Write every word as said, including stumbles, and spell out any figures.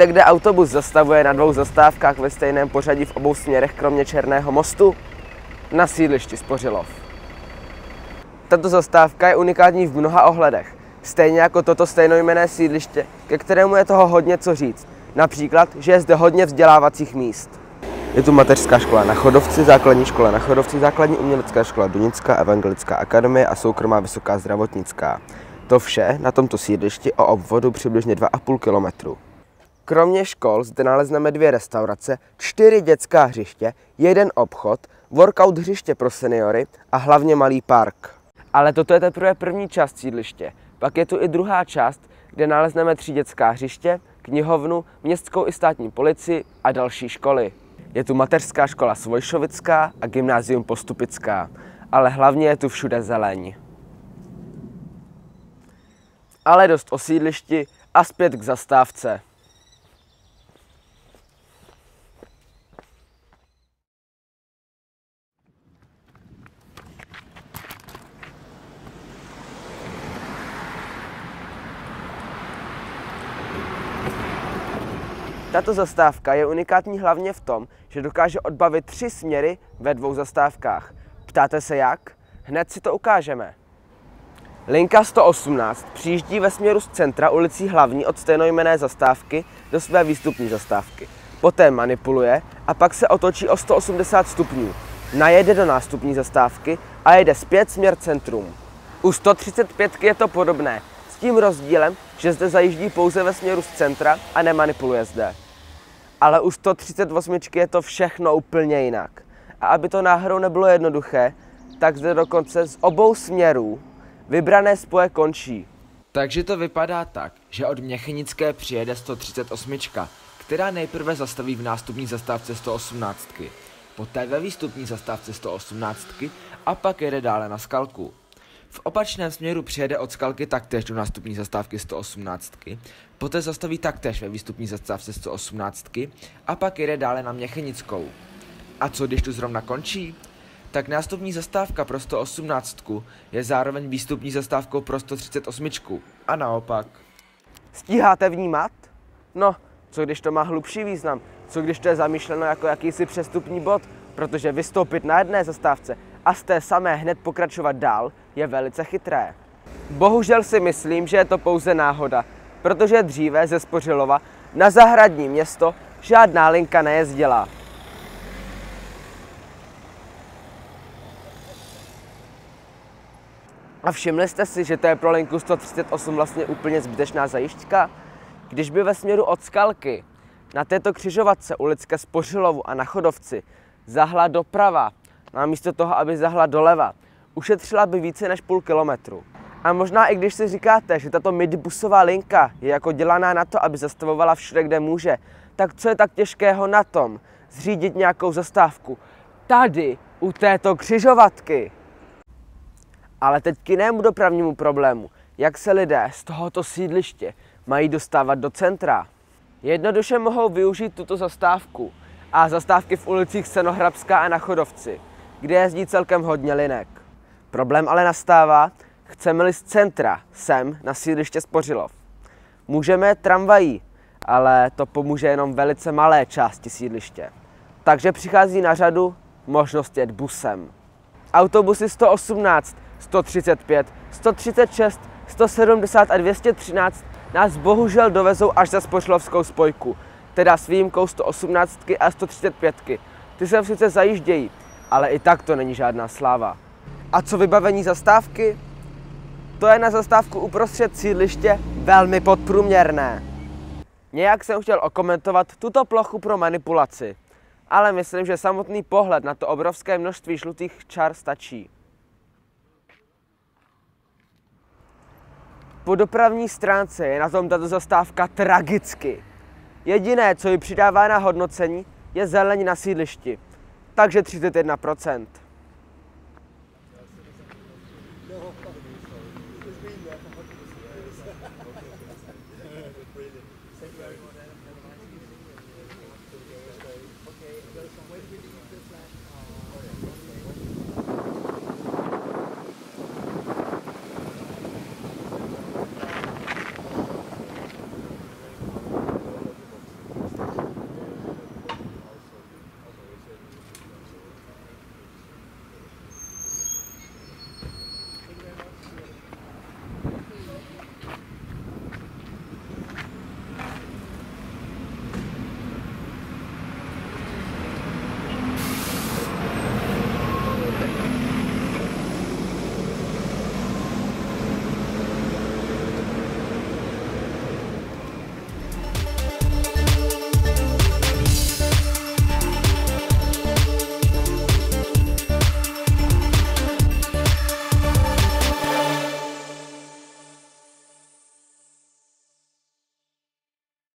Víte, kde autobus zastavuje na dvou zastávkách ve stejném pořadí v obou směrech kromě Černého mostu? Na sídlišti Spořilov. Tato zastávka je unikátní v mnoha ohledech, stejně jako toto stejnojmenné sídliště, ke kterému je toho hodně co říct. Například, že je zde hodně vzdělávacích míst. Je tu mateřská škola Nachodovci, základní škola Nachodovci, základní umělecká škola Dunická, evangelická akademie a soukromá vysoká zdravotnická. To vše na tomto sídlišti o obvodu přibližně dva a půl kilometru. Kromě škol zde nalezneme dvě restaurace, čtyři dětská hřiště, jeden obchod, workout hřiště pro seniory a hlavně malý park. Ale toto je teprve první část sídliště. Pak je tu i druhá část, kde nalezneme tři dětská hřiště, knihovnu, městskou i státní policii a další školy. Je tu mateřská škola Svojšovická a gymnázium Postupická, ale hlavně je tu všude zeleň. Ale dost o sídlišti a zpět k zastávce. Tato zastávka je unikátní hlavně v tom, že dokáže odbavit tři směry ve dvou zastávkách. Ptáte se jak? Hned si to ukážeme. Linka sto osmnáct přijíždí ve směru z centra ulicí Hlavní od stejnojmenné zastávky do své výstupní zastávky. Poté manipuluje a pak se otočí o sto osmdesát stupňů. Najede do nástupní zastávky a jede zpět směr centrum. U sto třicet pětky je to podobné, s tím rozdílem, že zde zajíždí pouze ve směru z centra a nemanipuluje zde. Ale u sto třicet osm je to všechno úplně jinak. A aby to náhodou nebylo jednoduché, tak zde dokonce z obou směrů vybrané spoje končí. Takže to vypadá tak, že od Měchenické přijede sto třicet osm, která nejprve zastaví v nástupní zastávce sto osmnáct, poté ve výstupní zastávce sto osmnáct a pak jede dále na Skalku. V opačném směru přijede od Skalky taktéž do nástupní zastávky sto osmnáct, poté zastaví taktéž ve výstupní zastávce sto osmnáct a pak jede dále na Měchenickou. A co když tu zrovna končí? Tak nástupní zastávka pro sto osmnáct je zároveň výstupní zastávkou pro sto třicet osm a naopak. Stíháte vnímat? No, co když to má hlubší význam? Co když to je zamýšleno jako jakýsi přestupní bod? Protože vystoupit na jedné zastávce a z té samé hned pokračovat dál je velice chytré. Bohužel si myslím, že je to pouze náhoda, protože dříve ze Spořilova na zahradní město žádná linka nejezdila. A všimli jste si, že to je pro linku sto třicet osm vlastně úplně zbytečná zajížďka? Když by ve směru od Skalky na této křižovatce ulic ke Spořilovu a Nachodovci zahla doprava, namísto toho, aby zahla doleva, ušetřila by více než půl kilometru. A možná i když si říkáte, že tato midbusová linka je jako dělaná na to, aby zastavovala všude, kde může, tak co je tak těžkého na tom zřídit nějakou zastávku tady u této křižovatky? Ale teď k jinému dopravnímu problému, jak se lidé z tohoto sídliště mají dostávat do centra. Jednoduše mohou využít tuto zastávku a zastávky v ulicích Senohradská a Nachodovci, kde jezdí celkem hodně linek. Problém ale nastává, chceme-li z centra sem na sídliště Spořilov. Můžeme tramvají, ale to pomůže jenom velice malé části sídliště. Takže přichází na řadu možnost jet busem. Autobusy sto osmnáct, sto třicet pět, sto třicet šest, sto sedmdesát a dvě stě třináct nás bohužel dovezou až za Spořilovskou spojku, teda s výjimkou sto osmnáct a sto třicet pět. Ty sem sice zajíždějí, ale i tak to není žádná sláva. A co vybavení zastávky? To je na zastávku uprostřed sídliště velmi podprůměrné. Nějak jsem chtěl okomentovat tuto plochu pro manipulaci, ale myslím, že samotný pohled na to obrovské množství žlutých čar stačí. Po dopravní stránce je na tom tato zastávka tragicky. Jediné, co ji přidává na hodnocení, je zeleň na sídlišti, takže třicet jedna procent.